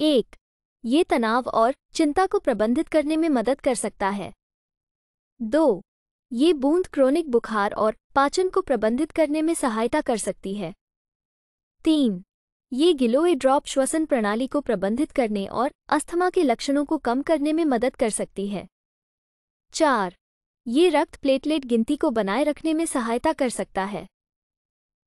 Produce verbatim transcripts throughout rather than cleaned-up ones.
एक, ये तनाव और चिंता को प्रबंधित करने में मदद कर सकता है। दो, ये बूंद क्रोनिक बुखार और पाचन को प्रबंधित करने में सहायता कर सकती है। तीन, ये गिलोय ड्रॉप श्वसन प्रणाली को प्रबंधित करने और अस्थमा के लक्षणों को कम करने में मदद कर सकती है। चार, ये रक्त प्लेटलेट गिनती को बनाए रखने में सहायता कर सकता है।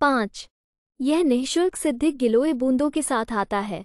पाँच, यह निःशुल्क सिद्धिक गिलोय बूंदों के साथ आता है।